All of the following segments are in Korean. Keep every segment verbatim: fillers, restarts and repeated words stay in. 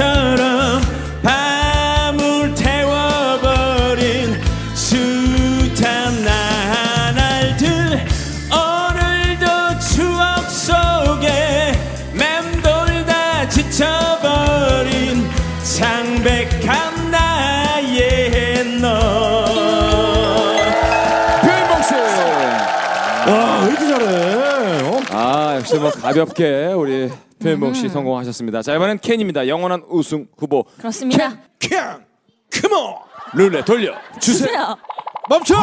캔처럼 밤을 태워버린 숱한 나날들, 오늘도 추억 속에 맴돌다 지쳐버린 창백한 나의 너. 표인봉 씨, 와, 왜 이렇게 잘해? 어? 아, 역시 뭐 가볍게 우리 표인봉 씨 음. 성공하셨습니다. 자, 이번엔 캔입니다. 영원한 우승 후보. 그렇습니다. 캔! 컴온! 룰렛 돌려 주세요. 주세요. 멈춰!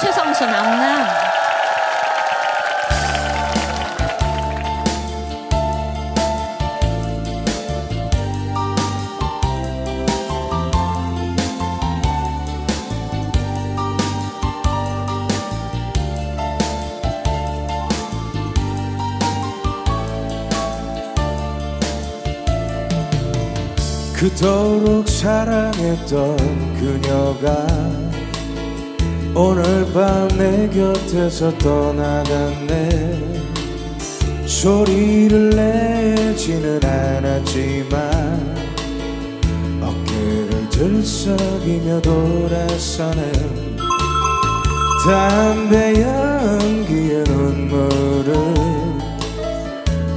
최성수 나오나? 그토록 사랑했던 그녀가 오늘 밤 내 곁에서 떠나갔네. 소리를 내지는 않았지만 어깨를 들썩이며 돌아서는 담배 연기의 눈물을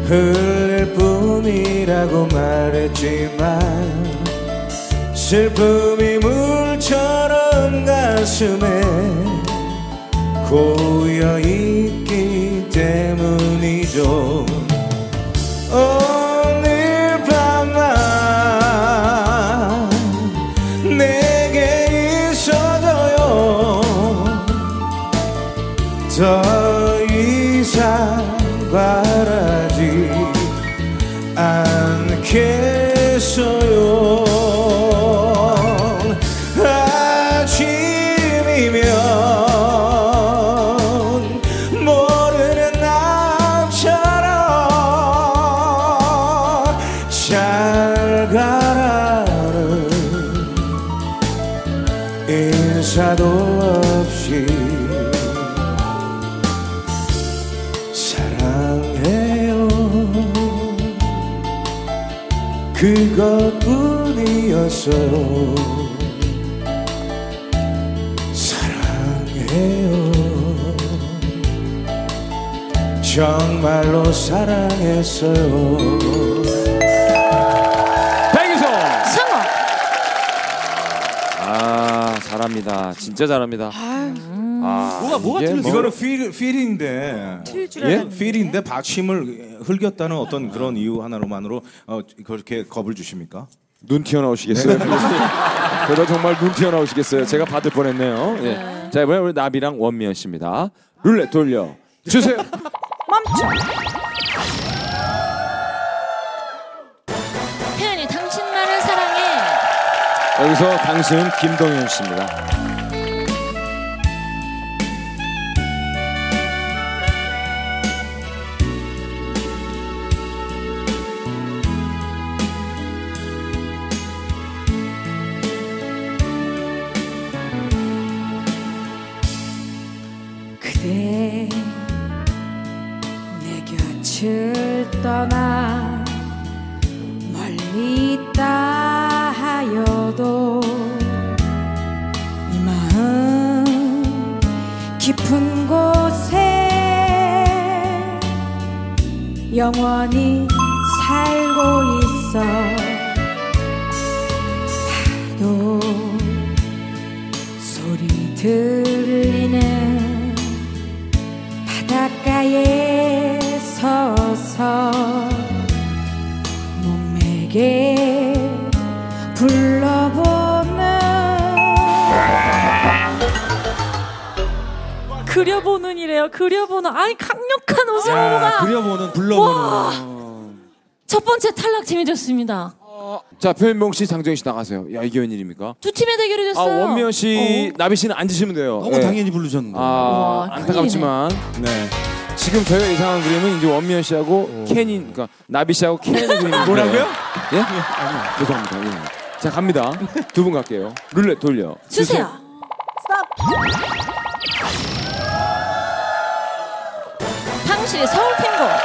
흘릴 뿐이라고 말했지만 슬픔이 물처럼 가슴에 고여있기 때문이죠. 오늘 밤만 내게 있어줘요. 더 이상 바라지 않겠어요. 아침이면 모르는 남처럼 잘 가라는 인사도 없이 그것뿐이었어요. 사랑해요. 정말로 사랑했어요. 백이소 성공. 아, 잘합니다. 진짜 잘합니다. 아유. 아, 뭐가 뭐가 틀렸어? 이거는 필 필인데, 틀릴 줄 알았는데? 예? 필인데 받침을 흘겼다는 어떤 그런 이유 하나로만으로 어, 그렇게 겁을 주십니까? 눈 튀어나오시겠어요? 그러다 정말 눈 튀어나오시겠어요? 제가 받을 뻔했네요. 예. 네. 자, 이번에 우리 나비랑 원미연 씨입니다. 룰렛 돌려 주세요. 멈춰. 표현이 당신만을 사랑해. 여기서 당신은 김동현 씨입니다. 그대 내 곁을 떠나 멀리 있다 하여도 이 마음 깊은 곳에 영원히 살고 있어. 파도 소리 들리는 바닷가에 서서 몸에게 불러보는 그려보는 이래요. 그려보는. 아니, 강력한 우승후보가 그려보는, 불러보는. 첫 번째 탈락 팀이었습니다. 어, 자, 표인봉 씨, 장정희 씨 나가세요. 야, 이게 웬일입니까? 두 팀의 대결이 됐어요. 아, 원미연 씨, 어? 나비 씨는 앉으시면 돼요. 너무 네. 당연히 부르셨는데. 아, 우와, 안타깝지만. 네. 지금 저희가 이상한 그림은 이제 원미연 씨하고 캔이, 그러니까 나비 씨하고 캔의 그림인데. 뭐라고요? 예? 예? 아니요. 죄송합니다. 예. 자, 갑니다. 두 분 갈게요. 룰렛 돌려 주세요. 스톱. 당신의 서울 핑거.